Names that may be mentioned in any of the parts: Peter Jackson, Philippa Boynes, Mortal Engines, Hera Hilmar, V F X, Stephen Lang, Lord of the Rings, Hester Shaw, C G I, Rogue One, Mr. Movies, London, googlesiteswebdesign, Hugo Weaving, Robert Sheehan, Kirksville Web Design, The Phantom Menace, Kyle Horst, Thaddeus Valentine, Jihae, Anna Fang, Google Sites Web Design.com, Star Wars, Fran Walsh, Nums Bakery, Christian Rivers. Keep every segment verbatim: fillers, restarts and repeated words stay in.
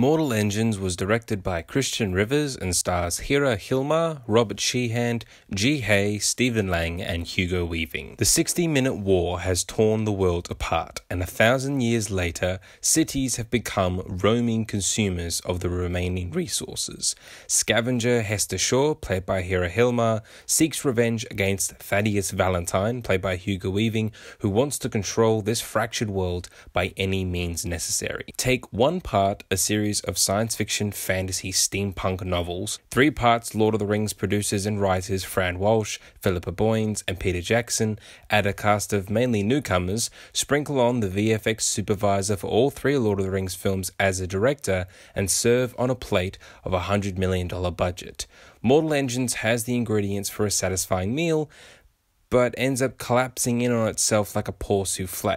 Mortal Engines was directed by Christian Rivers and stars Hera Hilmar, Robert Sheehan, Jihae, Stephen Lang and Hugo Weaving. The sixty-minute war has torn the world apart, and a thousand years later, cities have become roaming consumers of the remaining resources. Scavenger Hester Shaw, played by Hera Hilmar, seeks revenge against Thaddeus Valentine, played by Hugo Weaving, who wants to control this fractured world by any means necessary. Take one part, a series of science fiction, fantasy, steampunk novels, three parts Lord of the Rings producers and writers Fran Walsh, Philippa Boynes and Peter Jackson, add a cast of mainly newcomers, sprinkle on the V F X supervisor for all three Lord of the Rings films as a director, and serve on a plate of a one hundred million dollar budget. Mortal Engines has the ingredients for a satisfying meal, but ends up collapsing in on itself like a poor souffle.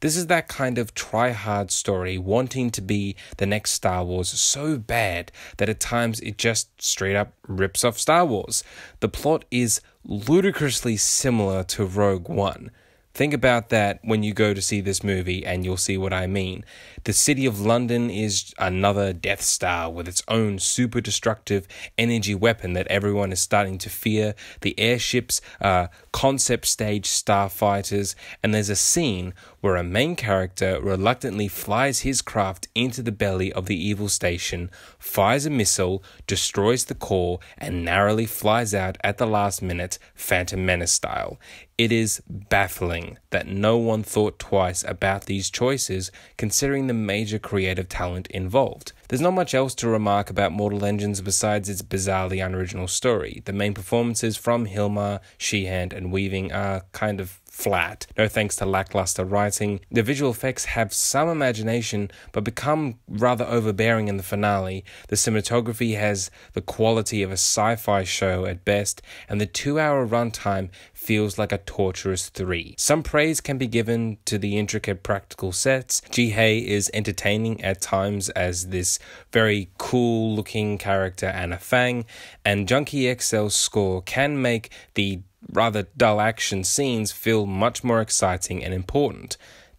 This is that kind of try-hard story wanting to be the next Star Wars so bad that at times it just straight up rips off Star Wars. The plot is ludicrously similar to Rogue One. Think about that when you go to see this movie and you'll see what I mean. The city of London is another Death Star with its own super destructive energy weapon that everyone is starting to fear. The airships are concept stage starfighters, and there's a scene where a main character reluctantly flies his craft into the belly of the evil station, fires a missile, destroys the core, and narrowly flies out at the last minute, Phantom Menace style. It is baffling that no one thought twice about these choices, considering the major creative talent involved. There's not much else to remark about Mortal Engines besides its bizarrely unoriginal story. The main performances from Hilmar, Sheehan and Weaving are kind of flat, no thanks to lackluster writing. The visual effects have some imagination, but become rather overbearing in the finale. The cinematography has the quality of a sci-fi show at best, and the two-hour runtime feels like a torturous three. Some praise can be given to the intricate practical sets. Jihae is entertaining at times as this very cool-looking character Anna Fang, and Junkie X L's score can make the rather dull action scenes feel much more exciting and important.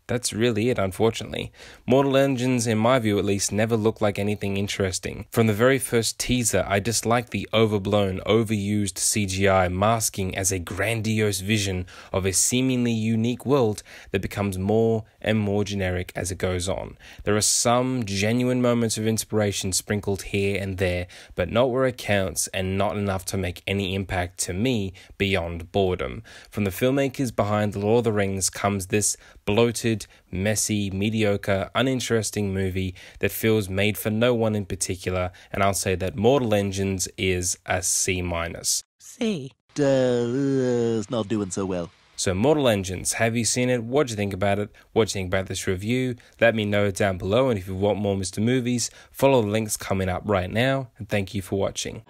That's really it, unfortunately. Mortal Engines, in my view at least, never looked like anything interesting. From the very first teaser, I disliked the overblown, overused C G I masking as a grandiose vision of a seemingly unique world that becomes more and more generic as it goes on. There are some genuine moments of inspiration sprinkled here and there, but not where it counts and not enough to make any impact to me beyond boredom. From the filmmakers behind The Lord of the Rings comes this bloated, messy, mediocre, uninteresting movie that feels made for no one in particular, and I'll say that Mortal Engines is a C minus. C. Uh, it's not doing so well. So Mortal Engines, have you seen it? What do you think about it? What do you think about this review? Let me know down below, and if you want more Mister Movies, follow the links coming up right now, and thank you for watching.